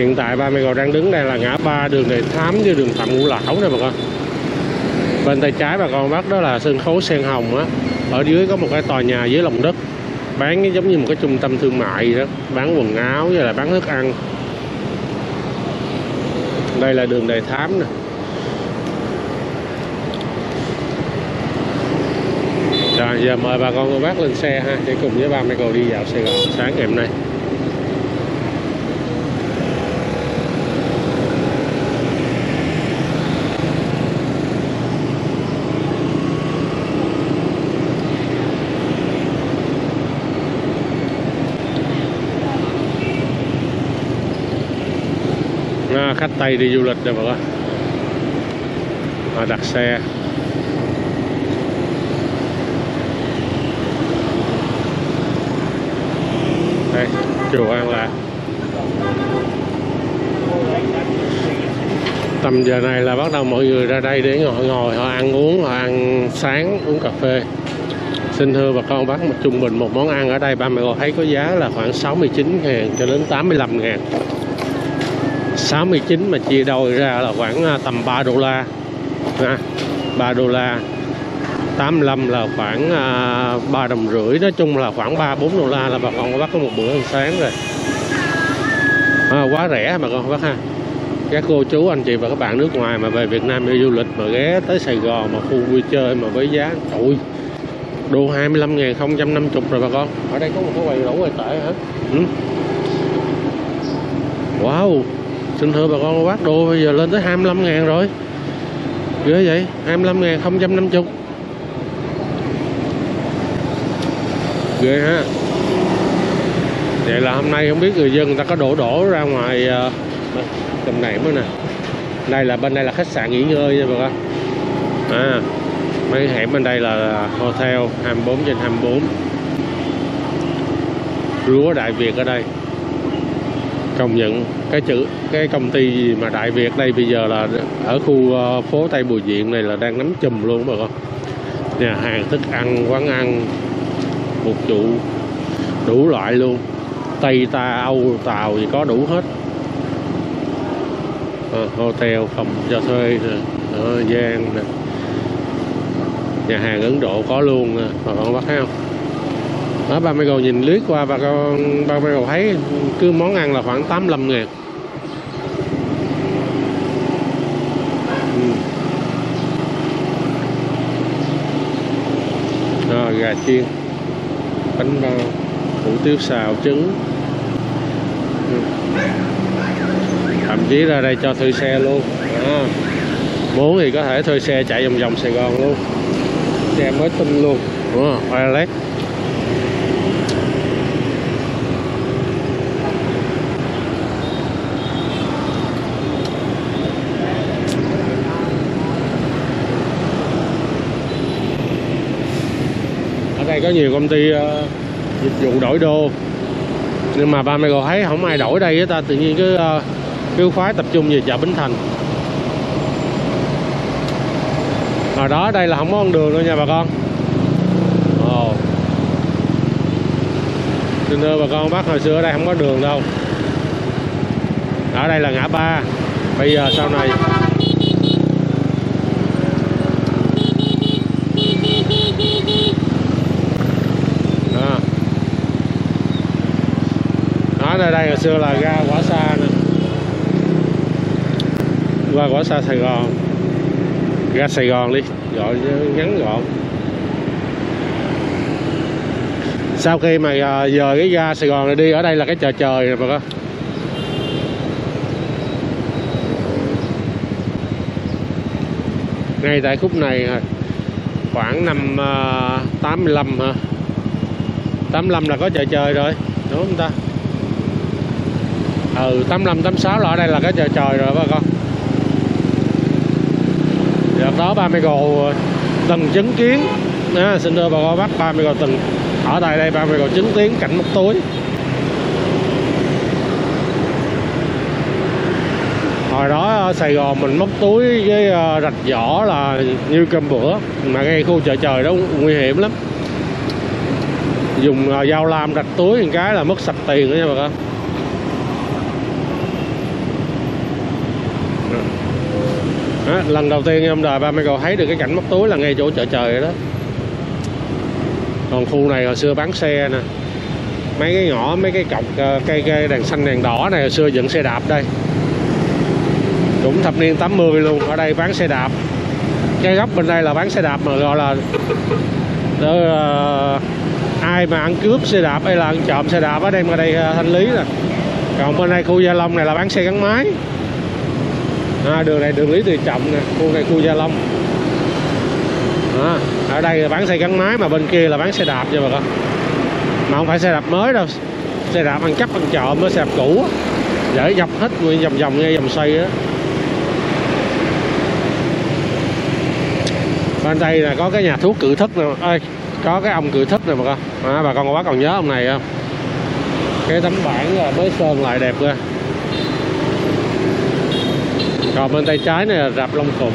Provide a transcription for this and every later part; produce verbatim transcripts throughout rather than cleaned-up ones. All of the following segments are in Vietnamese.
Hiện tại Ba Mai Cồ đang đứng đây là ngã ba đường Đề Thám với đường Phạm Ngũ Lão nè bà con. Bên tay trái bà con bắt đó là sân khấu Sen Hồng á. Ở dưới có một cái tòa nhà dưới lòng đất, bán giống như một cái trung tâm thương mại đó, bán quần áo với là bán thức ăn. Đây là đường Đề Thám nè. Rồi giờ mời bà con cô bác lên xe ha, để cùng với Ba Mai Cồ đi dạo Sài Gòn sáng ngày hôm nay. À, khách Tây đi du lịch rồi bà con. Họ đặt xe. Đây, chùa An Lạc. Tầm giờ này là bắt đầu mọi người ra đây để ngồi ngồi họ ăn uống, họ ăn sáng, uống cà phê. Xin thưa bà con bác, một trung bình một món ăn ở đây Ba Mai Cồ thấy có giá là khoảng sáu mươi chín ngàn cho đến tám mươi lăm ngàn. sáu mươi chín mà chia đôi ra là khoảng tầm ba đô la ha, ba đô la, tám mươi lăm là khoảng ba đồng rưỡi, nói chung là khoảng ba bốn đô la là bà con cô bác có một bữa ăn sáng rồi. À, quá rẻ bà con cô bác ha. Các cô chú anh chị và các bạn nước ngoài mà về Việt Nam đi du lịch mà ghé tới Sài Gòn mà khu vui chơi mà với giá trời đô hai mươi lăm ngàn không trăm năm mươi rồi bà con. Ở đây có một cái quầy lẩu quầy tệ hả? Ừ. Wow. Xin thưa bà con cô bác, đô bây giờ lên tới hai mươi lăm ngàn rồi. Ghê vậy, hai mươi lăm ngàn không trăm năm mươi. Ghê ha. Vậy là hôm nay không biết người dân người ta có đổ đổ ra ngoài tầm này mới nè. Đây là bên đây là khách sạn nghỉ ngơi nha bà con. À, mấy hẻm bên đây là hotel hai mươi bốn trên hai mươi bốn. Lúa Đại Việt ở đây. Công nhận cái chữ cái công ty gì mà Đại Việt đây bây giờ là ở khu uh, phố Tây Bùi Viện này là đang nắm chùm luôn bà con. Nhà hàng thức ăn, quán ăn, phục vụ đủ loại luôn, Tây ta Âu Tàu gì có đủ hết. À, hotel phòng cho thuê nè, ở gian nè, nhà hàng Ấn Độ có luôn nè bà con bác thấy không? Ở Ba Mai Cồ nhìn lướt qua bà con, Ba Mai Cồ thấy cứ món ăn là khoảng tám mươi lăm ngàn. Rồi, gà chiên, bánh bao, hủ tiếu xào, trứng. Thậm chí ra đây cho thuê xe luôn. À, muốn thì có thể thuê xe chạy vòng vòng Sài Gòn luôn. Xe mới tinh luôn. Ủa, Alex. Có nhiều công ty uh, dịch vụ đổi đô, nhưng mà Ba Mai Cồ thấy không ai đổi đây ta, tự nhiên cứ uh, cứ khoái tập trung về chợ Bến Thành. Ở đó đây là không có con đường đâu nha bà con. Ồ, xin thưa bà con bác, hồi xưa ở đây không có đường đâu, ở đây là ngã ba, bây giờ sau này ở đây hồi xưa là ga Quả Sa nè, qua Quả Sa Sài Gòn, ga Sài Gòn đi gọi ngắn gọn. Sau khi mà giờ cái ga Sài Gòn này đi, ở đây là cái chợ trời nè bà con. Ngay tại khúc này khoảng năm tám mươi lăm hả, tám mươi lăm là có chợ trời rồi đúng không ta? Ừ, tám mươi lăm tám mươi sáu là ở đây là cái chợ trời rồi bà con. Giờ đó Ba Mai Cồ từng chứng kiến à, xin thưa bà con bác, Ba Mai Cồ từng ở tại đây, Ba Mai Cồ chứng kiến cảnh móc túi. Hồi đó Sài Gòn mình móc túi với rạch vỏ là như cơm bữa, mà ngay khu chợ trời đó nguy hiểm lắm, dùng dao lam rạch túi một cái là mất sạch tiền đó nha bà con. đó, lần đầu tiên em đời Ba Mai Cồ thấy được cái cảnh móc túi là ngay chỗ chợ trời đó. Còn khu này hồi xưa bán xe nè, mấy cái ngõ, mấy cái cọc cây cây đèn xanh đèn đỏ này hồi xưa dựng xe đạp đây, cũng thập niên tám mươi luôn. Ở đây bán xe đạp, cái góc bên đây là bán xe đạp, mà gọi là đó, uh, ai mà ăn cướp xe đạp hay là ăn trộm xe đạp ở đây mà đây uh, thanh lý nè. Còn bên đây khu Gia Long này là bán xe gắn máy. À, đường này đường Lý Tự Trọng nè, khu này khu Gia Long. À, ở đây là bán xe gắn máy, mà bên kia là bán xe đạp cho bà con. Mà không phải xe đạp mới đâu, xe đạp ăn cắp ăn trộm mới, xe đạp cũ để dọc hết nguyên vòng vòng ngay vòng xoay á. Bên đây là có cái nhà thuốc Cự Thức nè, ơi có cái ông Cự Thức nè bà con. À, bà con cô bác còn nhớ ông này không? Cái tấm bảng là mới sơn lại đẹp ra. Còn bên tay trái này là rạp Long Phụng.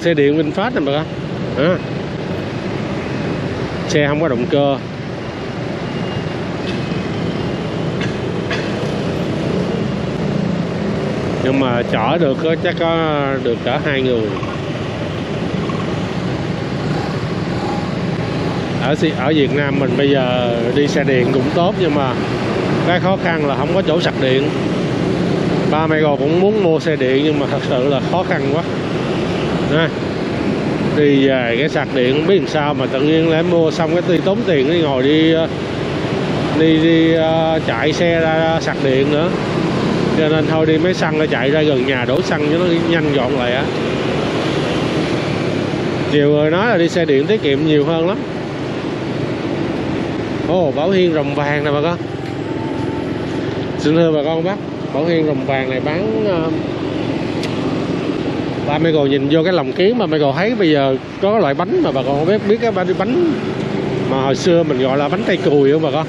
Xe điện VinFast nè bà con. À, xe không có động cơ. Nhưng mà chở được chắc có được cả hai người. Ở ở Việt Nam mình bây giờ đi xe điện cũng tốt, nhưng mà cái khó khăn là không có chỗ sạc điện. Ba Mai Cồ cũng muốn mua xe điện nhưng mà thật sự là khó khăn quá. À, đi về cái sạc điện không biết làm sao, mà tự nhiên lại mua xong cái tốn tiền đi ngồi đi đi đi uh, chạy xe ra sạc điện nữa, cho nên thôi đi mấy xăng nó chạy ra gần nhà đổ xăng cho nó nhanh gọn lại á. Nhiều người nói là đi xe điện tiết kiệm nhiều hơn lắm. Ô oh, Bảo Hiên Rồng Vàng nè bà con. Xin thưa bà con bác, Bảo Hiên Rồng Vàng này bán uh, Ba Mai Cồ nhìn vô cái lồng kiến mà Ba Mai Cồ thấy bây giờ có loại bánh mà bà con biết biết cái bánh mà hồi xưa mình gọi là bánh tay cùi không bà con?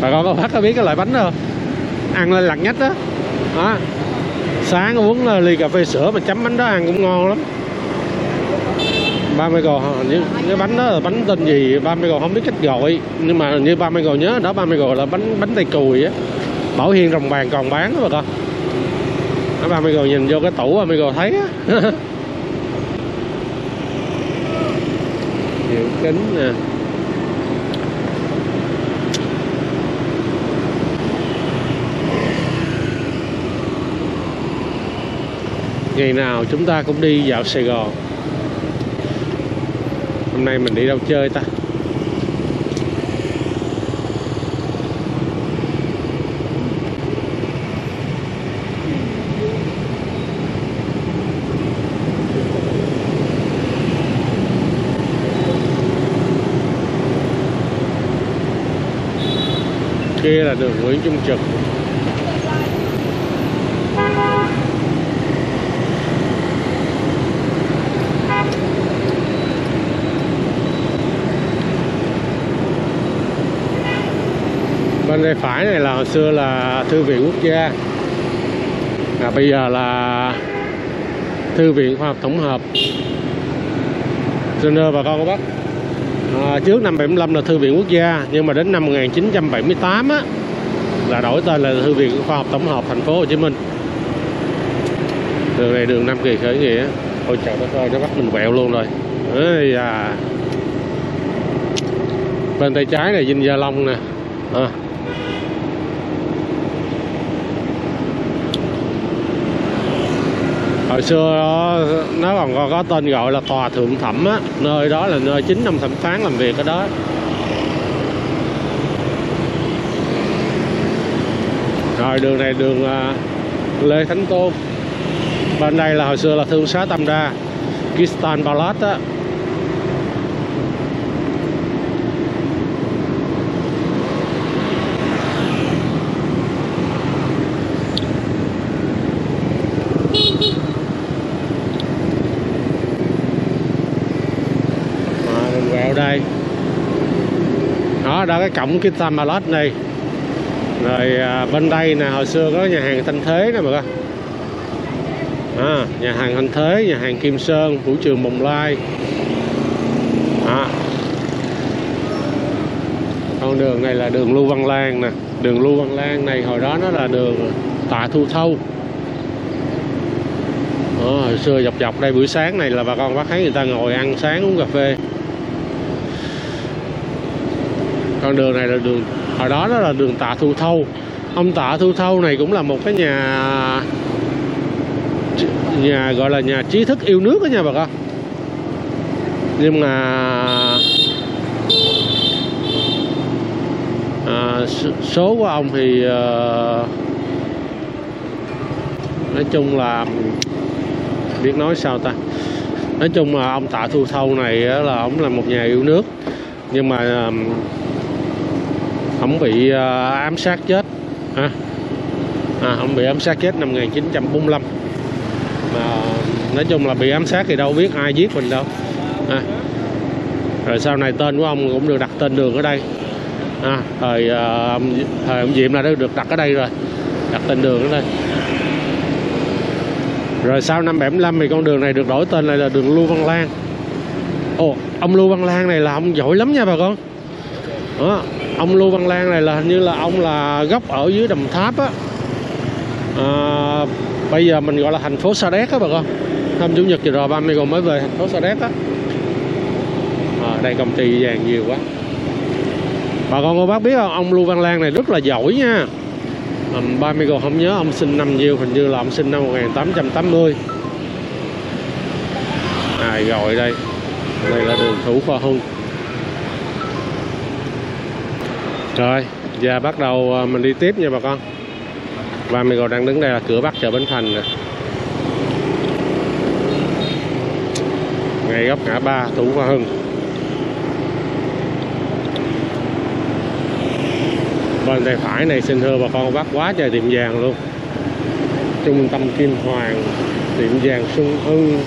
Bà con có phát có biết cái loại bánh đó không? Ăn lên lặng nhách đó. Đó, sáng uống ly cà phê sữa mà chấm bánh đó ăn cũng ngon lắm. Ba Mai Cồ như cái bánh đó là bánh tên gì Ba Mai Cồ không biết cách gọi, nhưng mà hình như Ba Mai Cồ nhớ đó, Ba Mai Cồ là bánh bánh tay cùi á. Bảo Hiên Rồng Vàng còn bán đó bà con. Ba Mai Cồ nhìn vô cái tủ Ba Mai Cồ thấy á. Nhiều kính nè. Ngày nào chúng ta cũng đi dạo Sài Gòn. Hôm nay mình đi đâu chơi ta? Kia là đường Nguyễn Trung Trực. Bên đây phải này là hồi xưa là Thư viện Quốc gia, à, bây giờ là Thư viện Khoa học Tổng hợp. Xin thưa bà con cô bác, à, trước năm bảy mươi lăm là Thư viện Quốc gia, nhưng mà đến năm một nghìn chín trăm bảy mươi tám á, là đổi tên là Thư viện Khoa học Tổng hợp Thành phố Hồ Chí Minh. Đường này đường Nam Kỳ Khởi Nghĩa. Ôi trời đất ơi, nó bắt mình vẹo luôn rồi. Ê, à. Bên tay trái này Vinh Gia Long nè. À, hồi xưa đó, nó còn có, có tên gọi là Tòa Thượng Thẩm á, nơi đó là nơi chính ông thẩm phán làm việc ở đó. Rồi đường này đường Lê Thánh Tôn. Bên đây là hồi xưa là Thương Xá Tam Đa, Kistan Palace á. đây. Đó, đó cái cổng cái Tamalot này. Rồi à, bên đây là hồi xưa có nhà hàng Thanh Thế nè mọi người. À, nhà hàng Thanh Thế, nhà hàng Kim Sơn, vũ trường Bồng Lai. À, con đường này là đường Lưu Văn Lang nè. Đường Lưu Văn Lang này hồi đó nó là đường Tạ Thu Thâu. Đó, hồi xưa dọc dọc đây buổi sáng này là bà con bác thấy người ta ngồi ăn sáng uống cà phê. Con đường này là đường hồi đó đó là đường Tạ Thu Thâu. Ông Tạ Thu Thâu này cũng là một cái nhà nhà gọi là nhà trí thức yêu nước đó nha bà con. Nhưng mà à, số của ông thì à, nói chung là biết nói sao ta. Nói chung là ông Tạ Thu Thâu này là ông là một nhà yêu nước, nhưng mà à, ông bị à, ám sát chết à, à, ông bị ám sát chết năm một nghìn chín trăm bốn mươi lăm. Mà nói chung là bị ám sát thì đâu biết ai giết mình đâu à. Rồi sau này tên của ông cũng được đặt tên đường ở đây à, thời, à, ông, thời ông Diệm là đã được đặt ở đây rồi, đặt tên đường ở đây. Rồi sau năm bảy mươi lăm thì con đường này được đổi tên lại là đường Lưu Văn Lang. Ồ, ông Lưu Văn Lang này là ông giỏi lắm nha bà con. Đó, ông Lưu Văn Lang này là hình như là ông là gốc ở dưới Đồng Tháp á. À, bây giờ mình gọi là thành phố Sa Đéc á bà con. Hôm Chủ nhật vừa rồi ba mươi còn mới về thành phố Sa Đéc á. Ở à, đây công ty vàng nhiều quá. Bà con cô bác biết không, ông Lưu Văn Lang này rất là giỏi nha. Ba mươi còn không nhớ ông sinh năm nhiêu, hình như là ông sinh năm một nghìn tám trăm tám mươi. À rồi đây, đây là đường Thủ Khoa Hưng. Rồi, giờ bắt đầu mình đi tiếp nha bà con. Ba mươi còn đang đứng đây là cửa Bắc chợ Bến Thành nè. Ngay góc ngã ba Thủ Khoa Hưng. Bên tay phải này xin thưa bà con bác quá trời tiệm vàng luôn. Trung tâm Kim Hoàng, tiệm vàng Xuân Hưng,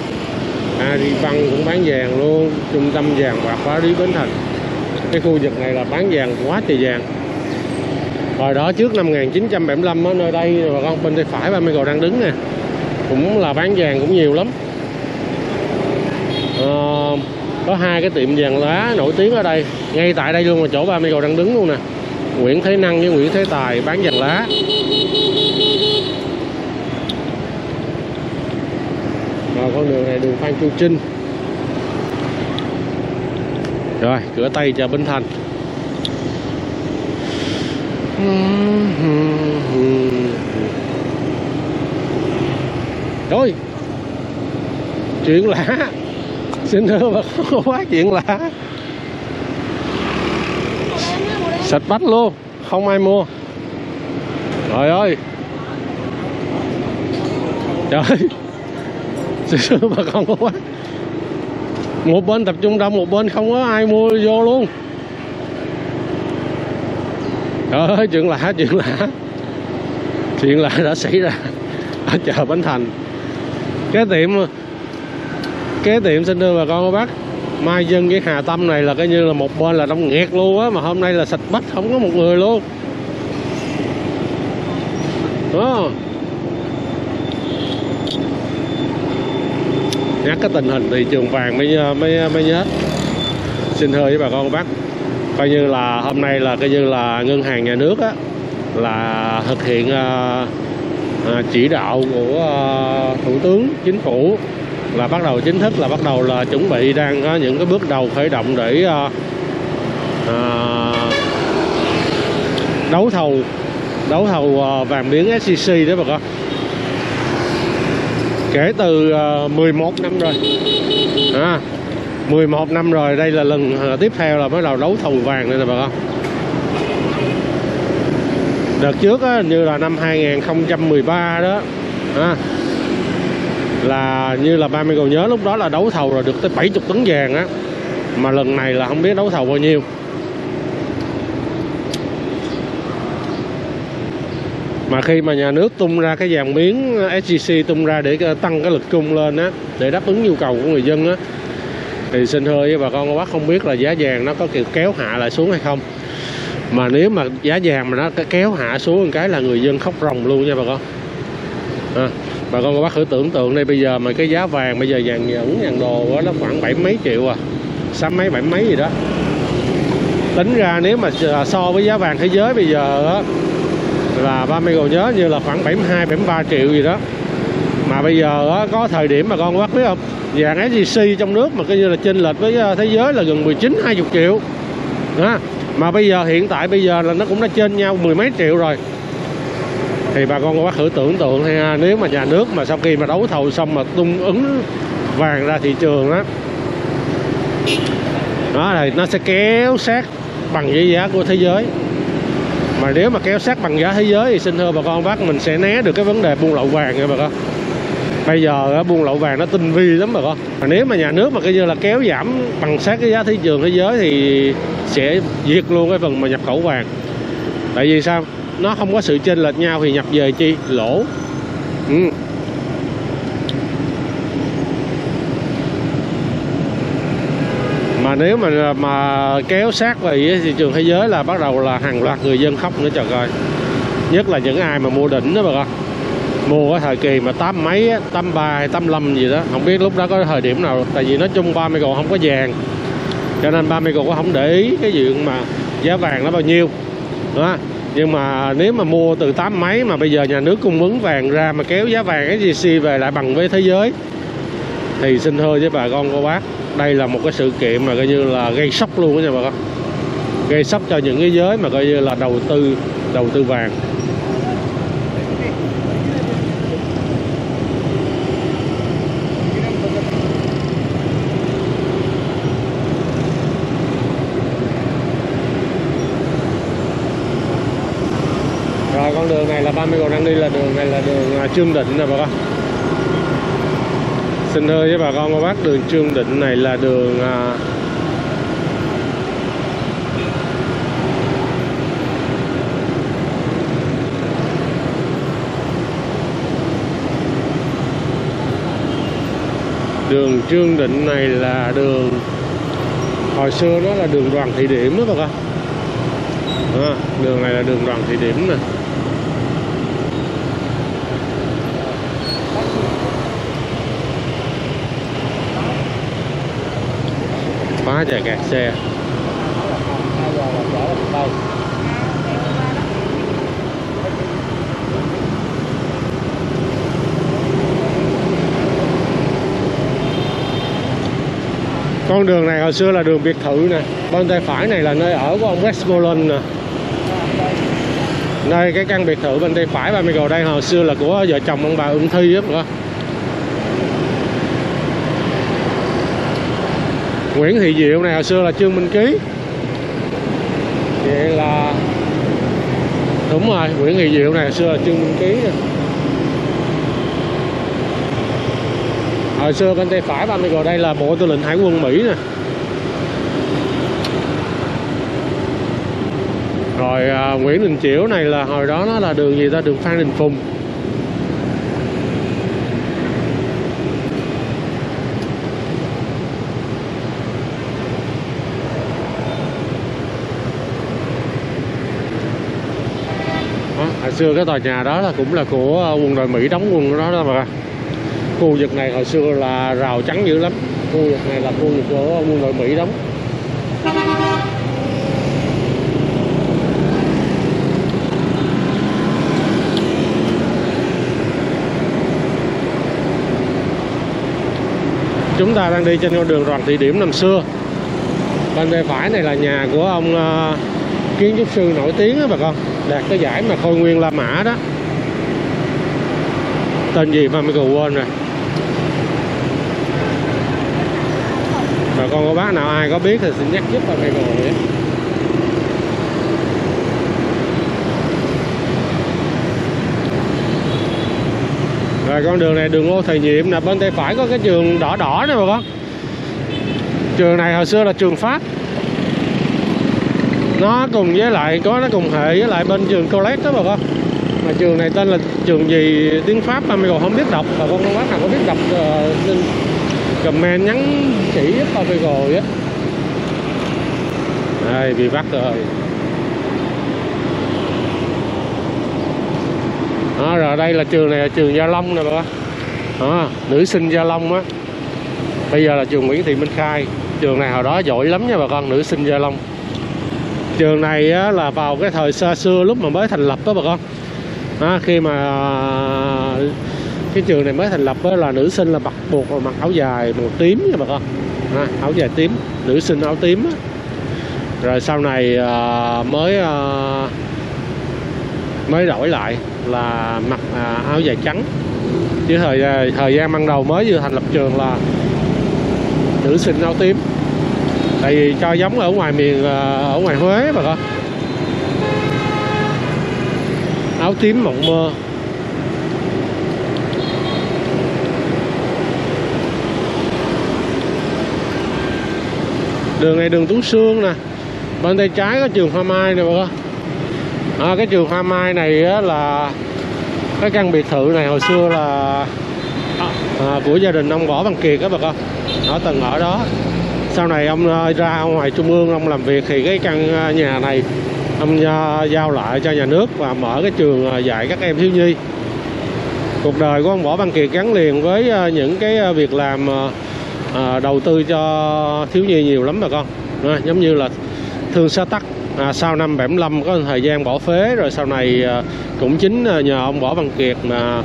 Aribank cũng bán vàng luôn. Trung tâm vàng bạc Phá Lý Bến Thành. Cái khu vực này là bán vàng quá trời vàng. Hồi đó trước năm một nghìn chín trăm bảy mươi lăm ở nơi đây bà con, bên tay phải ba mươi cầu đang đứng nè, cũng là bán vàng cũng nhiều lắm. À, có hai cái tiệm vàng lá nổi tiếng ở đây, ngay tại đây luôn là chỗ ba mươi cầu đang đứng luôn nè. Nguyễn Thế Năng với Nguyễn Thế Tài bán vàng lá. Rồi con đường này đường Phan Chu Trinh. Rồi cửa Tây chợ Bến Thành. Rồi chuyện lạ, xin thưa bà có quá chuyện lạ. Sạch bách luôn, không ai mua. Trời ơi, trời ơi, bà con quá. Một bên tập trung đông, một bên không có ai mua vô luôn. Trời ơi, chuyện lạ, chuyện lạ. Chuyện lạ đã xảy ra ở chợ Bến Thành. Cái tiệm Cái tiệm xin đưa bà con cô bác Mai Dân với Hà Tâm này là coi như là một bên là đông nghẹt luôn á, mà hôm nay là sạch bách không có một người luôn. Đó. Nhắc cái tình hình thị trường vàng mới mới mới nhớ. Xin thưa với bà con bác, coi như là hôm nay là coi như là ngân hàng nhà nước á là thực hiện uh, chỉ đạo của uh, Thủ tướng Chính phủ, là bắt đầu chính thức là bắt đầu là chuẩn bị đang có những cái bước đầu khởi động để uh, uh, đấu thầu đấu thầu uh, vàng miếng ét gi xê đó bà con. Kể từ uh, mười một năm rồi à, mười một năm rồi, đây là lần tiếp theo là bắt đầu đấu thầu vàng đây nè bà con. Đợt trước á, như là năm hai nghìn không trăm mười ba đó à, là như là ba mươi còn nhớ lúc đó là đấu thầu rồi được tới bảy mươi tấn vàng á, mà lần này là không biết đấu thầu bao nhiêu. Mà khi mà nhà nước tung ra cái vàng miếng ét gi xê tung ra để tăng cái lực cung lên á, để đáp ứng nhu cầu của người dân á, thì xin thưa với bà con cô bác, không biết là giá vàng nó có kiểu kéo hạ lại xuống hay không. Mà nếu mà giá vàng mà nó kéo hạ xuống một cái là người dân khóc ròng luôn nha bà con. À, bà con cô bác thử tưởng tượng đây, bây giờ mà cái giá vàng bây giờ vàng nhẫn vàng đồ đó, nó khoảng bảy mấy triệu à, sáu mấy bảy mấy gì đó. Tính ra nếu mà so với giá vàng thế giới bây giờ đó, là Ba Mai Cồ nhớ như là khoảng bảy mươi hai bảy mươi ba triệu gì đó. Mà bây giờ đó, có thời điểm mà con bác biết không, vàng ét gi xê trong nước mà coi như là chênh lệch với thế giới là gần mười chín hai mươi triệu đó. Mà bây giờ hiện tại bây giờ là nó cũng đã chênh nhau mười mấy triệu rồi. Thì bà con cô bác thử tưởng tượng ha, nếu mà nhà nước mà sau khi mà đấu thầu xong mà tung ứng vàng ra thị trường đó, đó thì nó sẽ kéo sát bằng với giá của thế giới. Mà nếu mà kéo sát bằng giá thế giới thì xin thưa bà con bác, mình sẽ né được cái vấn đề buôn lậu vàng nha bà con. Bây giờ buôn lậu vàng nó tinh vi lắm bà con. Mà nếu mà nhà nước mà cái như là kéo giảm bằng sát cái giá thị trường thế giới thì sẽ diệt luôn cái phần mà nhập khẩu vàng. Tại vì sao? Nó không có sự chênh lệch nhau thì nhập về chi? Lỗ. Ừ. Mà nếu mà mà kéo sát về thị trường thế giới là bắt đầu là hàng loạt người dân khóc nữa trời coi. Nhất là những ai mà mua đỉnh đó bà con. Mua cái thời kỳ mà tám mấy, tám ba hay tám lăm gì đó, không biết lúc đó có thời điểm nào. Tại vì nói chung Ba Mai Cồ không có vàng, cho nên Ba Mai Cồ cũng không để ý cái chuyện mà giá vàng nó bao nhiêu đó. Nhưng mà nếu mà mua từ tám mấy mà bây giờ nhà nước cung ứng vàng ra mà kéo giá vàng ét gi xê về lại bằng với thế giới thì xin thưa với bà con cô bác, đây là một cái sự kiện mà coi như là gây sốc luôn đó nha bà con. Gây sốc cho những cái giới mà coi như là đầu tư đầu tư vàng. Đường này là Ba Mai Cồ đang đi là đường này là đường Trương Định nè bà con. Xin thưa với bà con cô bác, đường Trương Định này là đường Đường Trương Định này là đường hồi xưa nó là đường Đoàn Thị Điểm đó bà con. À, đường này là đường Đoàn Thị Điểm nè. Quá trời kẹt xe. Con đường này hồi xưa là đường biệt thự nè. Bên tay phải này là nơi ở của ông Westmoreland nè. Đây cái căn biệt thự bên tay phải Ba Mai Cồ đây hồi xưa là của vợ chồng ông bà Ung Thi á. Nguyễn Thị Diệu này hồi xưa là Trương Minh Ký. Vậy là đúng rồi, Nguyễn Thị Diệu này hồi xưa là Trương Minh Ký. Hồi xưa bên tay phải Ba Mai Cồ đây là Bộ Tư lệnh Hải quân Mỹ nè. Rồi à, Nguyễn Đình Chiểu này là hồi đó nó là đường gì ta, đường Phan Đình Phùng. Hồi xưa cái tòa nhà đó là cũng là của quân đội Mỹ đóng quân đó đó mà. Khu vực này hồi xưa là rào chắn dữ lắm. Khu vực này là khu vực của quân đội Mỹ đóng. Chúng ta đang đi trên con đường Đoàn Thị Điểm năm xưa. Bên tay phải này là nhà của ông kiến trúc sư nổi tiếng đó bà con, đạt cái giải mà Khôi Nguyên La Mã đó. Tên gì mà mình còn quên rồi. Bà con cô bác nào ai có biết thì xin nhắc giúp bà mình rồi. Rồi con đường này đường Ngô Thời Nhiệm nè, bên tay phải có cái trường đỏ đỏ nè bà con. Trường này hồi xưa là trường Pháp. Nó cùng với lại có nó cùng hệ với lại bên trường Colette đó bà con. Mà trường này tên là trường gì tiếng Pháp mà mình còn không biết đọc. Bà con bác nào có biết đọc uh, xin comment nhắn chỉ tao về rồi á. Đây bị bắt rồi. Đó, rồi đây là trường này là trường Gia Long nè bà. Đó, nữ sinh Gia Long á. Bây giờ là trường Nguyễn Thị Minh Khai. Trường này hồi đó giỏi lắm nha bà con, nữ sinh Gia Long. Trường này á, là vào cái thời xa xưa lúc mà mới thành lập đó bà con. Đó, khi mà cái trường này mới thành lập á, là nữ sinh là bắt buộc là mặc áo dài màu tím nha bà con. Đó, áo dài tím, nữ sinh áo tím á. Rồi sau này à, mới à, mới đổi lại là mặc à, áo dài trắng. Chứ thời thời gian ban đầu mới vừa thành lập trường là nữ sinh áo tím. Tại vì cho giống ở ngoài miền ở ngoài Huế bà con. Áo tím mộng mơ. Đường này đường Tú Sương nè. Bên tay trái có trường Hoa Mai nè bà con. À, cái trường Hoa Mai này á, là cái căn biệt thự này hồi xưa là à, của gia đình ông Võ Văn Kiệt đó bà con. Ở tầng ở đó. Sau này ông ra ngoài Trung ương ông làm việc thì cái căn nhà này ông giao lại cho nhà nước và mở cái trường dạy các em thiếu nhi. Cuộc đời của ông Võ Văn Kiệt gắn liền với những cái việc làm à, đầu tư cho thiếu nhi nhiều lắm bà con. À, giống như là Thương Xã Tắc à, sau năm bảy mươi lăm có thời gian bỏ phế rồi sau này à, cũng chính nhờ ông Võ Văn Kiệt mà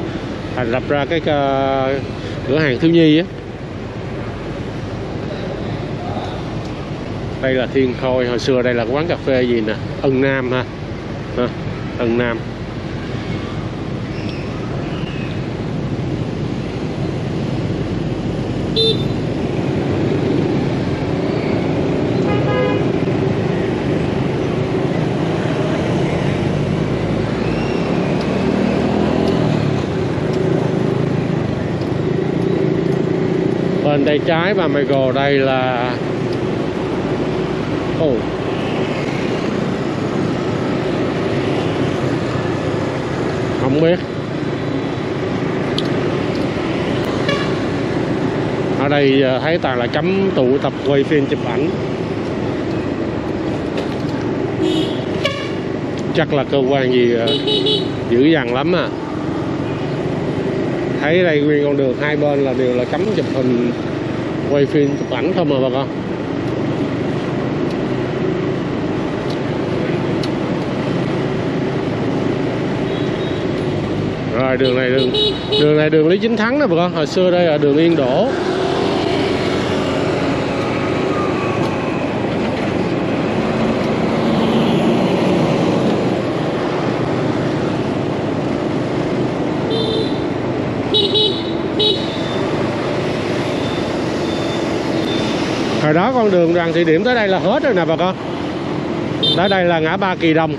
thành lập ra cái à, cửa hàng thiếu nhi á. Đây là Thiên Khôi, hồi xưa đây là quán cà phê gì nè, Ân Nam ha. ha. Ân Nam. Bên tay trái Ba Mai Cồ đây là Ồ. Không biết. Ở đây thấy toàn là cấm tụ tập quay phim chụp ảnh. Chắc là cơ quan gì dữ dằn lắm à. Thấy đây nguyên con đường hai bên là đều là cấm chụp hình, quay phim chụp ảnh không mà bà con. Rồi đường này đường đường này đường Lý Chính Thắng đó bà con, hồi xưa đây là đường Yên Đỗ. Hồi đó con đường Đoàn Thị Điểm tới đây là hết rồi nè bà con. Tới đây là ngã ba Kỳ Đồng.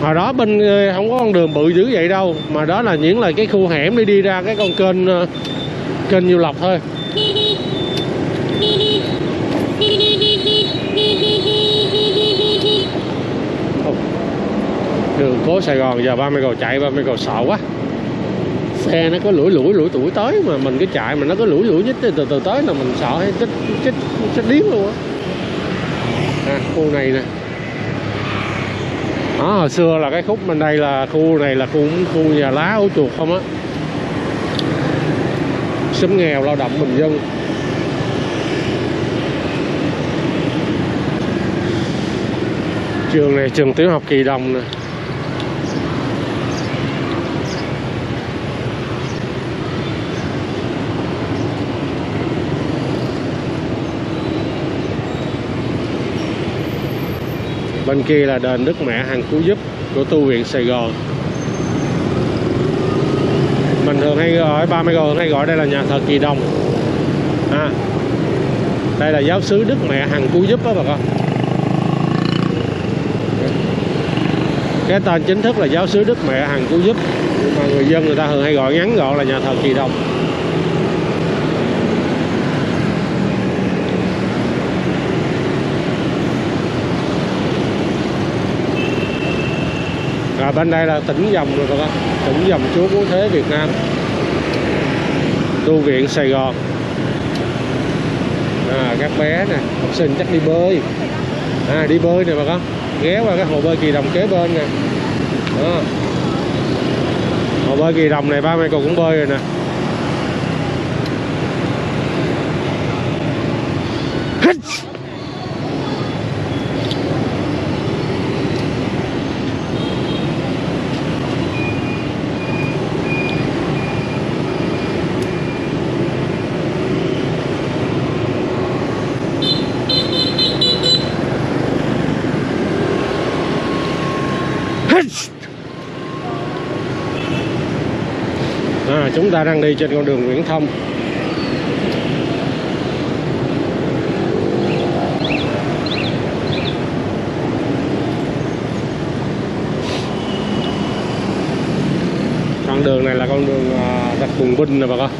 Hồi đó bên không có con đường bự dữ vậy đâu, mà đó là những là cái khu hẻm đi đi ra cái con kênh kênh Du Lộc thôi. Đường phố Sài Gòn giờ Ba Mai Cồ chạy Ba Mai Cồ sợ quá. Xe nó có lủi lủi lủi tủi tới mà mình cứ chạy mà nó có lủi lủi nhích từ từ tới là mình sợ hay chết chết chết điếng luôn á. À, khu này nè. Đó, hồi xưa là cái khúc bên đây là khu này là khu khu nhà lá ổ chuột không á, xóm nghèo lao động bình dân. Trường này trường tiểu học Kỳ Đồng nè. Bên kia là đền Đức Mẹ Hằng Cứu Giúp của tu viện Sài Gòn. Mình thường hay gọi Ba Mai Cồ hay gọi đây là nhà thờ Kỳ Đồng. À, đây là giáo xứ Đức Mẹ Hằng Cứu Giúp đó bà con. Cái tên chính thức là giáo xứ Đức Mẹ Hằng Cứu Giúp, nhưng mà người dân người ta thường hay gọi ngắn gọn là nhà thờ Kỳ Đồng. Rồi bên đây là tỉnh Dòng rồi các bạn, tỉnh Dòng Chúa Cứu Thế Việt Nam, tu viện Sài Gòn. à, các bé nè, học sinh chắc đi bơi, à, đi bơi nè bà con, ghé qua cái hồ bơi Kỳ Đồng kế bên nè. Đó. Hồ bơi Kỳ Đồng này Ba Mai Cồ cũng bơi rồi nè. À, chúng ta đang đi trên con đường Nguyễn Thông. Con đường này là con đường đặt bùng binh nè bà con.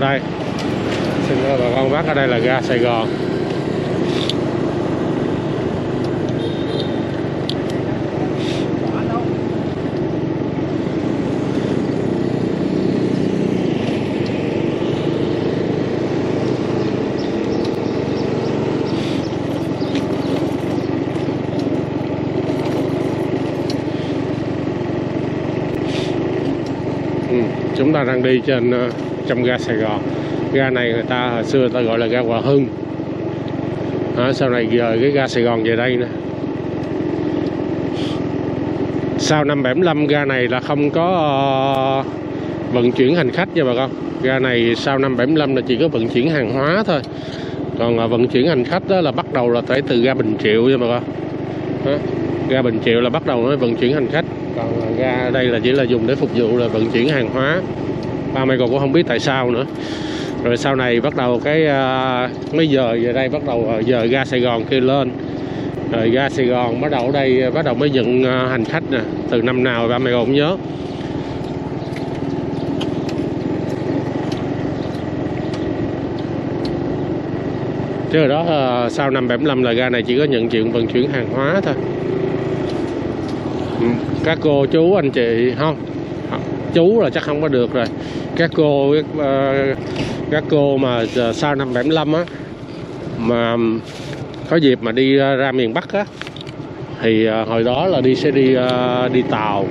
Đây, xin bà con bác, ở đây là ga Sài Gòn. Ừ, chúng ta đang đi trên trong ga Sài Gòn. Ga này người ta hồi xưa ta gọi là ga Hòa Hưng. À, sau này dời cái ga Sài Gòn về đây nè. Sau năm bảy mươi lăm ga này là không có uh, vận chuyển hành khách nha bà con. Ga này sau năm bảy mươi lăm là chỉ có vận chuyển hàng hóa thôi. Còn uh, vận chuyển hành khách đó là bắt đầu là phải từ ga Bình Triệu nha bà con. Đó. Ga Bình Triệu là bắt đầu mới vận chuyển hành khách. Còn uh, ga đây là chỉ là dùng để phục vụ là vận chuyển hàng hóa. Ba Mai Cồ cũng không biết tại sao nữa. Rồi sau này bắt đầu cái uh, mấy giờ về đây bắt đầu giờ ga Sài Gòn kia lên. Rồi ga Sài Gòn bắt đầu ở đây bắt đầu mới dựng uh, hành khách nè. Từ năm nào Ba Mai Cồ cũng nhớ. Chứ hồi đó uh, sau năm bảy mươi lăm là ga này chỉ có nhận chuyện vận chuyển hàng hóa thôi. Các cô chú anh chị không, chú là chắc không có được rồi. Các cô các cô mà sau năm bảy mươi lăm á, mà có dịp mà đi ra miền Bắc á, thì hồi đó là đi sẽ đi đi tàu,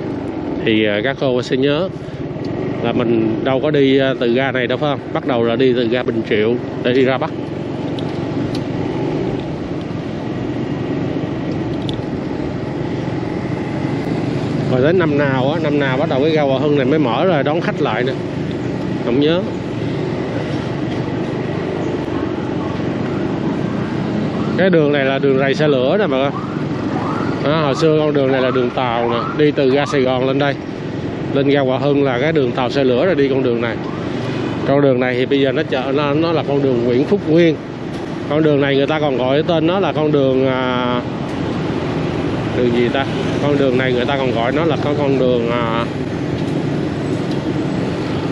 thì các cô sẽ nhớ là mình đâu có đi từ ga này đâu phải không? Bắt đầu là đi từ ga Bình Triệu để đi ra Bắc. Rồi đến năm nào á, năm nào bắt đầu cái ga Hòa Hưng này mới mở rồi đón khách lại nè, không nhớ. Cái đường này là đường rầy xe lửa nè bà con. Đó, hồi xưa con đường này là đường tàu nè, đi từ ga Sài Gòn lên đây, lên ga Hòa Hưng là cái đường tàu xe lửa rồi đi con đường này. Con đường này thì bây giờ nó chợ nó nó là con đường Nguyễn Phúc Nguyên. Con đường này người ta còn gọi tên nó là con đường à, đường gì ta? Con đường này người ta còn gọi nó là có con đường à,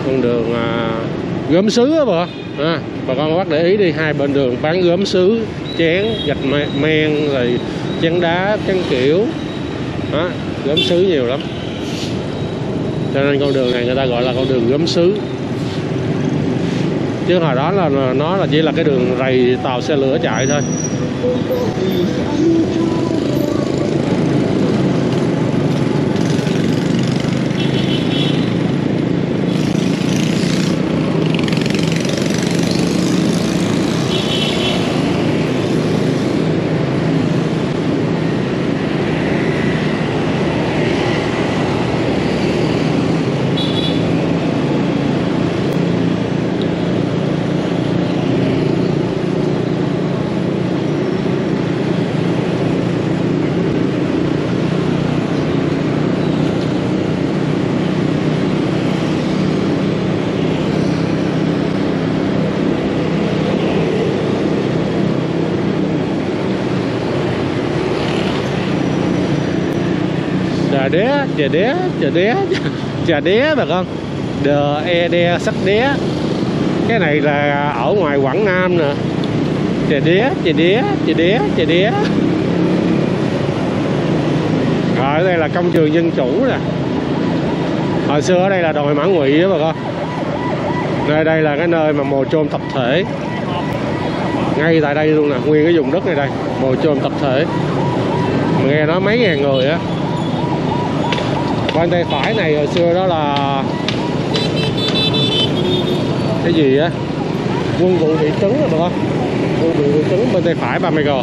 con đường à, gốm sứ á bà. À, bà con bác để ý đi, hai bên đường bán gốm sứ, chén, gạch men, rồi chén đá, chén kiểu. Đó, gốm sứ nhiều lắm. Cho nên con đường này người ta gọi là con đường gốm sứ. Chứ hồi đó là nó là chỉ là cái đường rầy tàu xe lửa chạy thôi. chà đé, chà đé, chà đé, chà đé bà con. Đờ e đe sách đé. Cái này là ở ngoài Quảng Nam nè. Chà đé, chà đé, chà đé, chà đé. Rồi ở đây là công trường dân chủ nè. Hồi xưa ở đây là đồi Mã Ngụy đó bà con. Nơi đây là cái nơi mà mồ chôn tập thể. Ngay tại đây luôn nè, nguyên cái vùng đất này đây, mồ chôn tập thể. Mình nghe nói mấy ngàn người á. Bên tay phải này hồi xưa đó là cái gì á? Quân vụ thị trấn rồi bà con. Quân vụ thị trấn bên tay phải Ba Mai Cồ.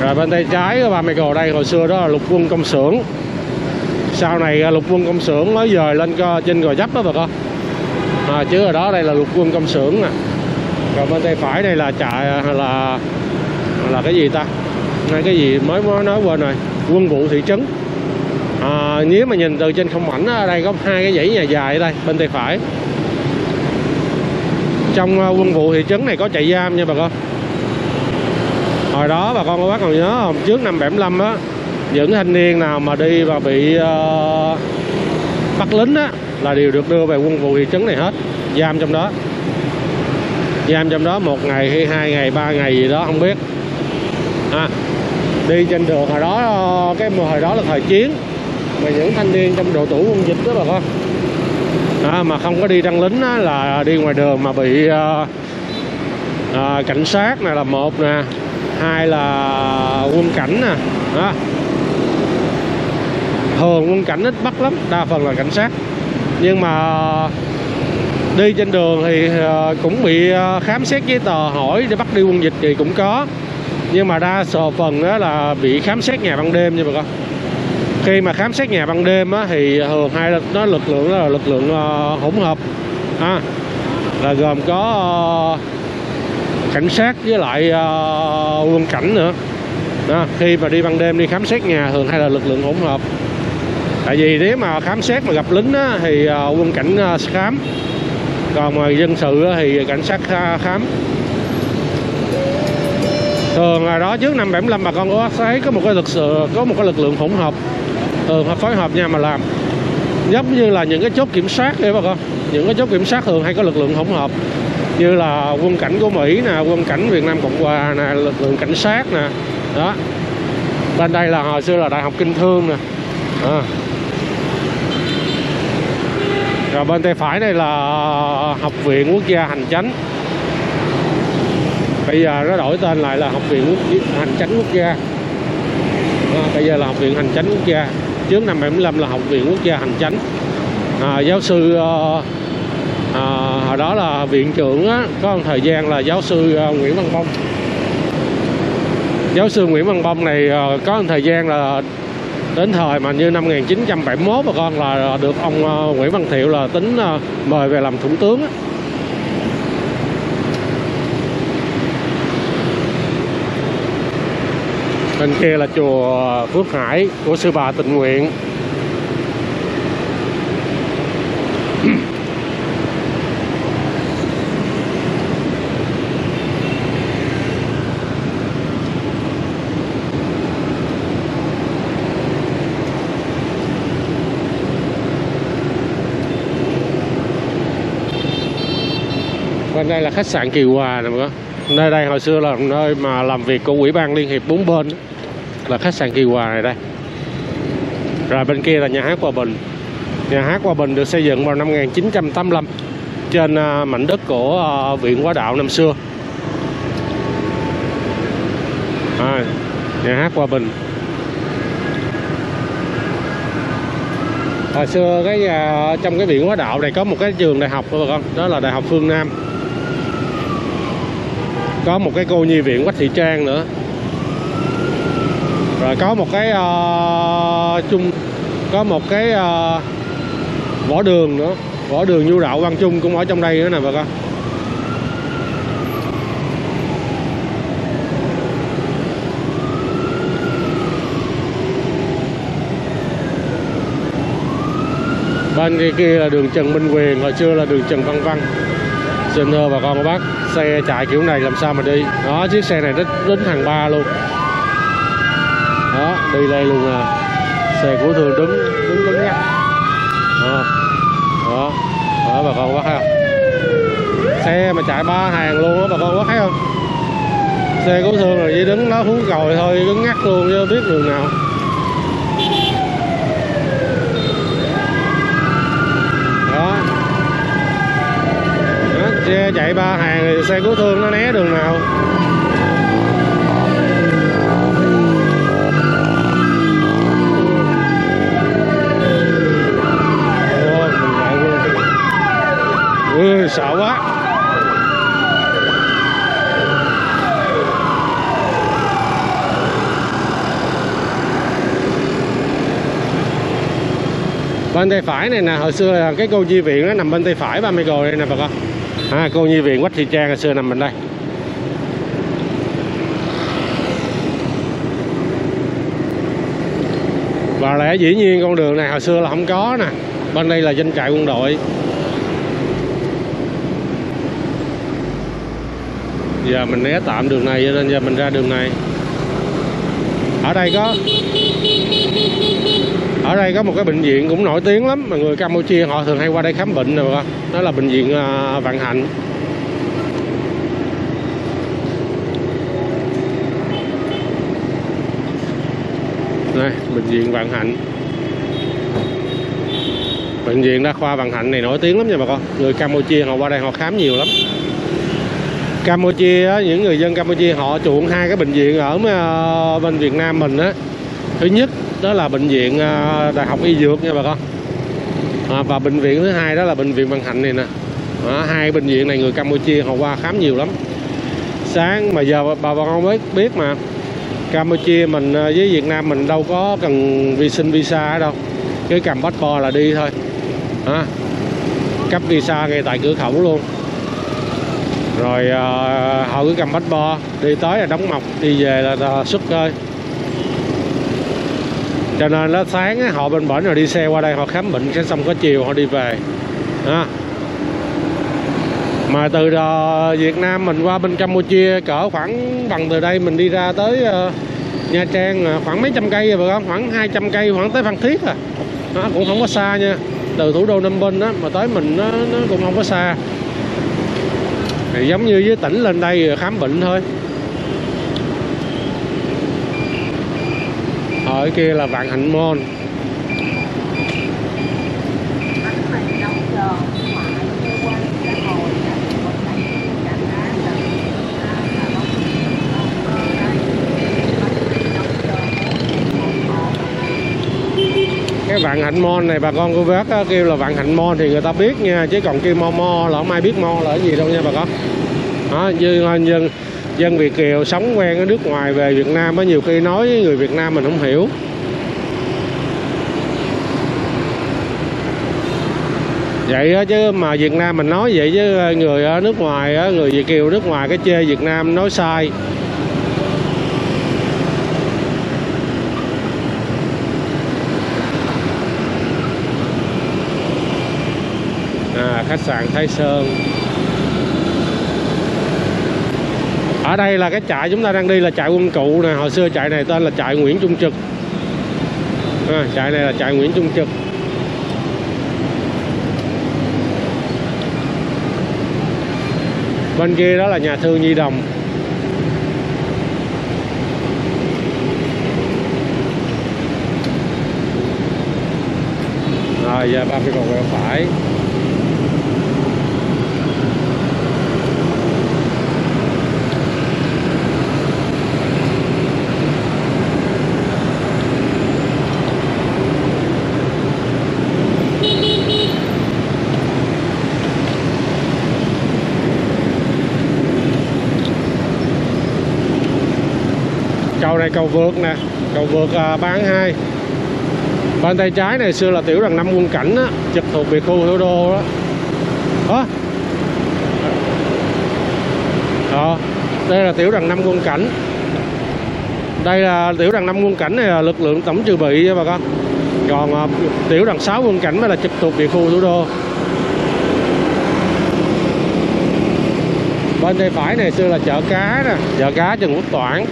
Rồi bên tay trái của Ba Mai Cồ đây hồi xưa đó là Lục Quân Công Xưởng. Sau này Lục Quân Công Xưởng mới dời lên trên Gò Vấp đó bà con. À, chứ ở đó đây là Lục Quân Công Xưởng nè. Rồi bên tay phải đây là trại là là cái gì ta? Nói cái gì mới mới nói quên rồi. Quân vụ thị trấn. À, nếu mà nhìn từ trên không ảnh ở đây có hai cái dãy nhà dài ở đây bên tay phải. Trong quân vụ thị trấn này có trại giam nha bà con. Hồi đó bà con cô bác còn nhớ không? Trước năm bảy mươi lăm á, những thanh niên nào mà đi và bị uh, bắt lính á là đều được đưa về quân vụ thị trấn này hết, giam trong đó. Giam trong đó một ngày hay hai ngày, ba ngày gì đó không biết. À, đi trên đường hồi đó, cái hồi đó là thời chiến, mà những thanh niên trong độ tuổi quân dịch đó bà con, à, mà không có đi đăng lính á, là đi ngoài đường mà bị uh, uh, cảnh sát này là một nè, hai là quân cảnh nè, đó. Thường quân cảnh ít bắt lắm, đa phần là cảnh sát, nhưng mà đi trên đường thì cũng bị khám xét giấy tờ hỏi để bắt đi quân dịch thì cũng có, nhưng mà đa số phần đó là bị khám xét nhà ban đêm nha bà con. Khi mà khám xét nhà ban đêm á, thì thường hai nó lực lượng đó là lực lượng hỗn hợp, à, là gồm có cảnh sát với lại uh, quân cảnh nữa. Đó, khi mà đi ban đêm đi khám xét nhà thường hay là lực lượng hỗn hợp. Tại vì nếu mà khám xét mà gặp lính á, thì uh, quân cảnh uh, khám. Còn mà dân sự á, thì cảnh sát uh, khám. Thường là đó trước năm bảy mươi lăm bà con có thấy có một cái lực sự có một cái lực lượng hỗn hợp. Thường họ phối hợp nhau mà làm. Giống như là những cái chốt kiểm soát vậy bà con. Những cái chốt kiểm soát thường hay có lực lượng hỗn hợp. Như là quân cảnh của Mỹ nè, quân cảnh Việt Nam Cộng Hòa nè, lực lượng cảnh sát nè. Đó. Bên đây là hồi xưa là Đại học Kinh Thương nè. À. Rồi bên tay phải đây là Học viện Quốc gia Hành Chánh. Bây giờ nó đổi tên lại là Học viện Quốc... Hành Chánh Quốc gia. À, bây giờ là Học viện Hành Chánh Quốc gia. Trước năm bảy mươi lăm là Học viện Quốc gia Hành Chánh. À, giáo sư... Uh... À, hồi đó là viện trưởng á, có một thời gian là giáo sư uh, Nguyễn Văn Bông. Giáo sư Nguyễn Văn Bông này uh, có một thời gian là đến thời mà như năm một nghìn chín trăm bảy mươi mốt bà con là được ông uh, Nguyễn Văn Thiệu là tính uh, mời về làm thủ tướng á. Bên kia là chùa Phước Hải của sư bà Tịnh Nguyện. Đây là khách sạn Kỳ Hòa nè. Nơi đây hồi xưa là nơi mà làm việc của Ủy ban Liên hiệp bốn bên đó. Là khách sạn Kỳ Hòa này đây. Rồi bên kia là nhà hát Hòa Bình. Nhà hát Hòa Bình được xây dựng vào năm một nghìn chín trăm tám mươi lăm trên mảnh đất của Viện Hóa Đạo năm xưa. À, nhà hát Hòa Bình. Hồi xưa cái nhà, trong cái Viện Hóa Đạo này có một cái trường đại học đó bà con, đó là Đại học Phương Nam. Có một cái cô nhi viện Quách Thị Trang nữa. Rồi có một cái uh, chung có một cái uh, võ đường nữa, võ đường Du Đạo Quang Trung cũng ở trong đây nữa nè bà con. Bên kia, kia là đường Trần Minh Quyền, hồi xưa là đường Trần Văn Văn. Xin thưa bà con cô bác, xe chạy kiểu này làm sao mà đi. Đó, chiếc xe này đến, đến hàng ba luôn. Đó, đi đây luôn à. xe cứu thương đứng đứng đứng nhá. Đó, đó, đó bà con có thấy không? Xe mà chạy ba hàng luôn á bà con có thấy không? Xe cứu thương rồi chỉ đứng nó hú gòi thôi, đứng ngắt luôn chứ biết đường nào. Đó, đó xe chạy ba hàng thì xe cứu thương nó né đường nào. Ui, sợ quá. Bên tay phải này nè, hồi xưa là cái cô nhi viện nó nằm bên tay phải Ba Mai Cồ đây nè bà con. À, cô nhi viện Quách Thị Trang hồi xưa nằm bên đây. Và lẽ dĩ nhiên con đường này hồi xưa là không có nè. Bên đây là doanh trại quân đội. Giờ mình né tạm đường này cho nên giờ mình ra đường này. Ở đây có Ở đây có một cái bệnh viện cũng nổi tiếng lắm mà người Campuchia họ thường hay qua đây khám bệnh nè bà con. Đó là bệnh viện Vạn Hạnh. Đây, bệnh viện Vạn Hạnh. Bệnh viện đa khoa Vạn Hạnh này nổi tiếng lắm nha bà con. Người Campuchia họ qua đây họ khám nhiều lắm. Campuchia, những người dân Campuchia họ chuộng hai cái bệnh viện ở bên Việt Nam mình á. Thứ nhất đó là bệnh viện Đại học Y Dược nha bà con, à, và bệnh viện thứ hai đó là bệnh viện Vạn Hạnh này nè. À, hai bệnh viện này người Campuchia họ qua khám nhiều lắm. Sáng mà giờ bà con mới biết mà Campuchia mình với Việt Nam mình đâu có cần vi xin visa ở đâu, cứ cầm passport là đi thôi, à, cấp visa ngay tại cửa khẩu luôn. Rồi uh, họ cứ cầm bách bo đi tới là đóng mọc, đi về là xuất thôi. Cho nên nó sáng á, họ bên bển rồi đi xe qua đây họ khám bệnh xong có chiều họ đi về à. Mà từ uh, Việt Nam mình qua bên Campuchia cỡ khoảng bằng từ đây mình đi ra tới uh, Nha Trang khoảng mấy trăm cây rồi không? Khoảng hai trăm cây, khoảng tới Phan Thiết à. Nó cũng không có xa nha. Từ thủ đô Nam Bình đó mà tới mình nó, nó cũng không có xa. Thì giống như với tỉnh lên đây khám bệnh thôi. Ở kia là Vạn Hạnh Mall. Cái Vạn Hạnh Mall này bà con cô bác kêu là Vạn Hạnh Mall thì người ta biết nha, chứ còn kêu mo mo là không ai biết mo là cái gì đâu nha bà con. Đó, dân, dân, dân Việt kiều sống quen ở nước ngoài về Việt Nam á, nhiều khi nói với người Việt Nam mình không hiểu. Vậy á, chứ mà Việt Nam mình nói vậy chứ người ở nước ngoài á, người Việt kiều nước ngoài cái chê Việt Nam nói sai. Khách sạn Thái Sơn. Ở đây là cái trại chúng ta đang đi là trại quân cụ nè. Hồi xưa trại này tên là trại Nguyễn Trung Trực à, trại này là trại Nguyễn Trung Trực. Bên kia đó là nhà thương Nhi Đồng. Rồi giờ ba mươi còn quẹo phải. Cầu này cầu vượt nè, cầu vượt à, bán hai. Bên tay trái này xưa là tiểu đoàn năm quân cảnh á, trực thuộc biệt khu thủ đô đó. Đó. Đó. Đây là tiểu đoàn năm quân cảnh. Đây là tiểu đoàn năm quân cảnh này là lực lượng tổng trừ bị nha bà con. Còn à, tiểu đoàn sáu quân cảnh mới là trực thuộc biệt khu thủ đô. Bên tay phải này xưa là chợ cá nè, chợ cá Trần Quốc Toản.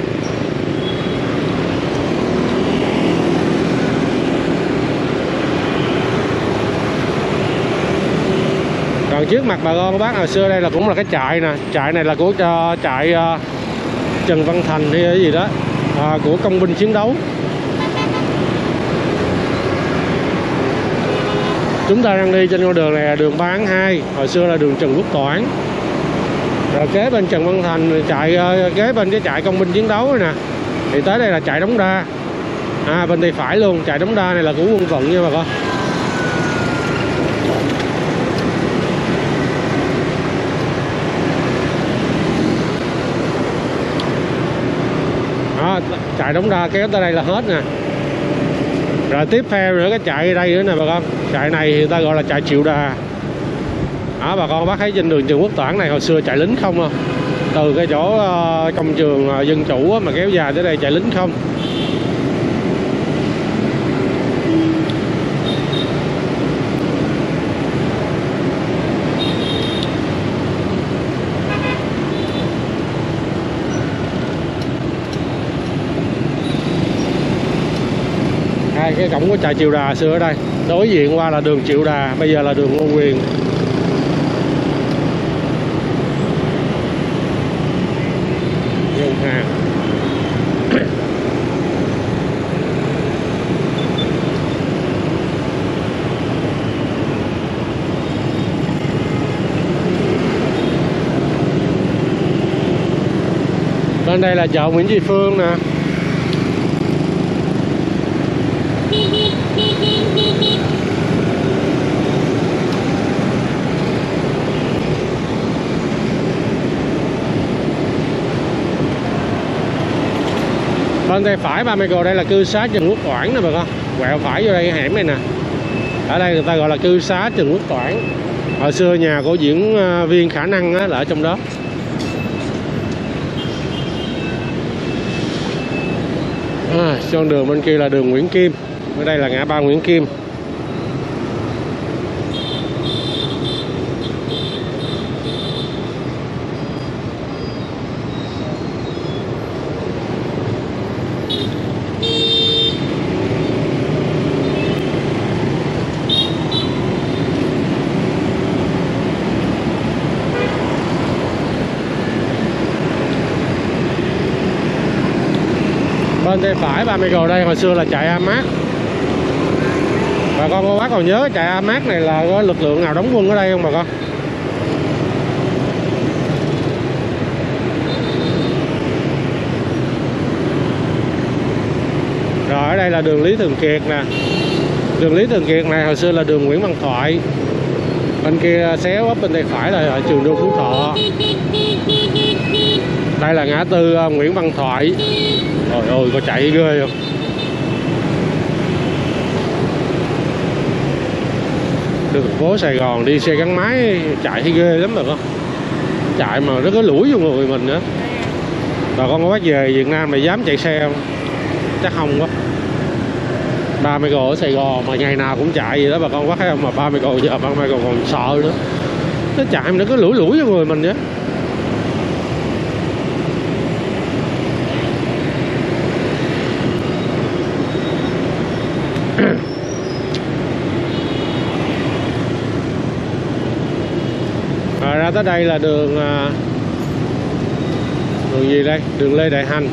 Còn trước mặt bà con bác hồi xưa đây là cũng là cái trại nè. Trại này là của uh, trại uh, Trần Văn Thành hay cái gì đó, à, của công binh chiến đấu. Chúng ta đang đi trên con đường này là đường ba tháng hai, hồi xưa là đường Trần Quốc Toản. Rồi kế bên Trần Văn Thành, chạy kế bên cái trại công binh chiến đấu nè, thì tới đây là trại Đống Đa. À, bên tay phải luôn, trại Đống Đa này là của quân vận nha bà con. Đó, trại Đống Đa kéo tới đây là hết nè. Rồi tiếp theo nữa cái chạy đây nữa nè bà con. Chạy này thì ta gọi là chạy Triệu Đà. Đó, bà con bác thấy trên đường Trần Quốc Toản này hồi xưa chạy lính không à. Từ cái chỗ uh, công trường uh, dân chủ á, mà kéo dài tới đây chạy lính không. Cái cổng của trại Triệu Đà xưa ở đây, đối diện qua là đường Triệu Đà, bây giờ là đường Ngô Quyền. Bên đây là chợ Nguyễn Duy Phương nè. Bên tay phải Ba Mai Cồ đây là cư xá Trần Quốc Toản nè bà con. Quẹo phải vô đây cái hẻm này nè. Ở đây người ta gọi là cư xá Trần Quốc Toản. Hồi xưa nhà của diễn viên Khả Năng á, là ở trong đó. À, con đường bên kia là đường Nguyễn Kim. Ở đây là ngã ba Nguyễn Kim. Bên tay phải Ba Mai Cồ đây hồi xưa là chạy A-mát. Bà con cô bác còn nhớ chạy A-mát này là có lực lượng nào đóng quân ở đây không bà con? Rồi ở đây là đường Lý Thường Kiệt nè. Đường Lý Thường Kiệt này hồi xưa là đường Nguyễn Văn Thoại. Bên kia xéo ấp bên tay phải là trường Đô Phú Thọ. Đây là ngã tư Nguyễn Văn Thoại. Trời ơi, có chạy ghê không? Đường phố Sài Gòn đi xe gắn máy chạy thấy ghê lắm rồi con. Chạy mà nó có lủi vô người mình nữa. Bà con có bác về Việt Nam này dám chạy xe không? Chắc không quá. Ba Mai Cồ ở Sài Gòn mà ngày nào cũng chạy vậy đó bà con có thấy không? Mà Ba Mai Cồ giờ Ba Mai Cồ còn sợ nữa. Nó chạy mà nó cứ lủi lủi vô người mình vậy. Tới đây là đường đường gì đây? Đường Lê Đại Hành.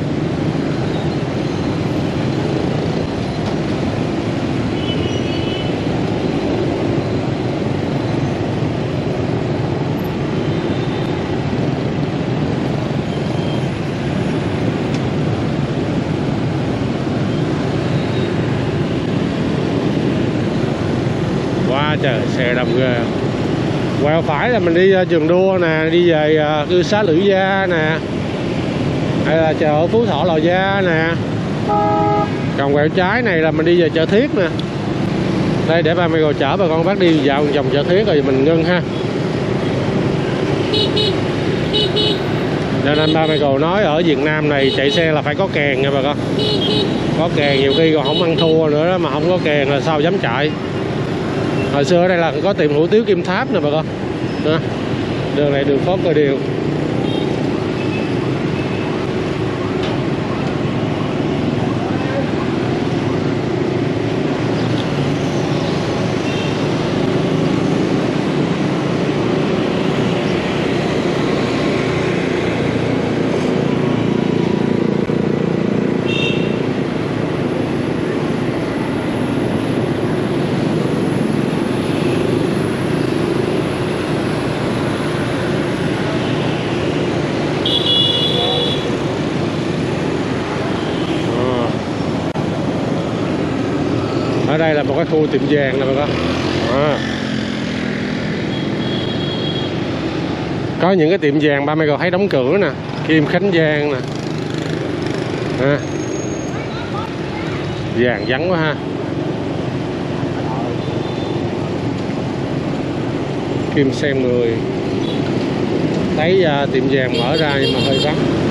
Quá trời xe đông ghê. Quẹo phải là mình đi Trường Đua nè, đi về cư xá Lữ Gia nè, hay là chợ Phú Thọ Lò Gia nè. Còn quẹo trái này là mình đi về chợ Thiết nè. Đây để Ba Mai Cồ chở bà con bác đi dạo vòng chợ Thiết rồi mình ngưng ha. Nên anh Ba Mai Cồ nói ở Việt Nam này chạy xe là phải có kèn nha bà con. Có kèn nhiều khi còn không ăn thua nữa đó, mà không có kèn là sao dám chạy. Hồi xưa ở đây là có tiệm hủ tiếu Kim Tháp nè bà con. Đó. Đường này đường phố Cơ Điều. đây là một cái khu tiệm vàng nè bà con. À, có những cái tiệm vàng Ba Mai Cồ thấy đóng cửa nè, Kim Khánh Giang nè. À, vàng vắng quá ha. Kim Sen mười. Thấy uh, tiệm vàng mở ra nhưng mà hơi vắng.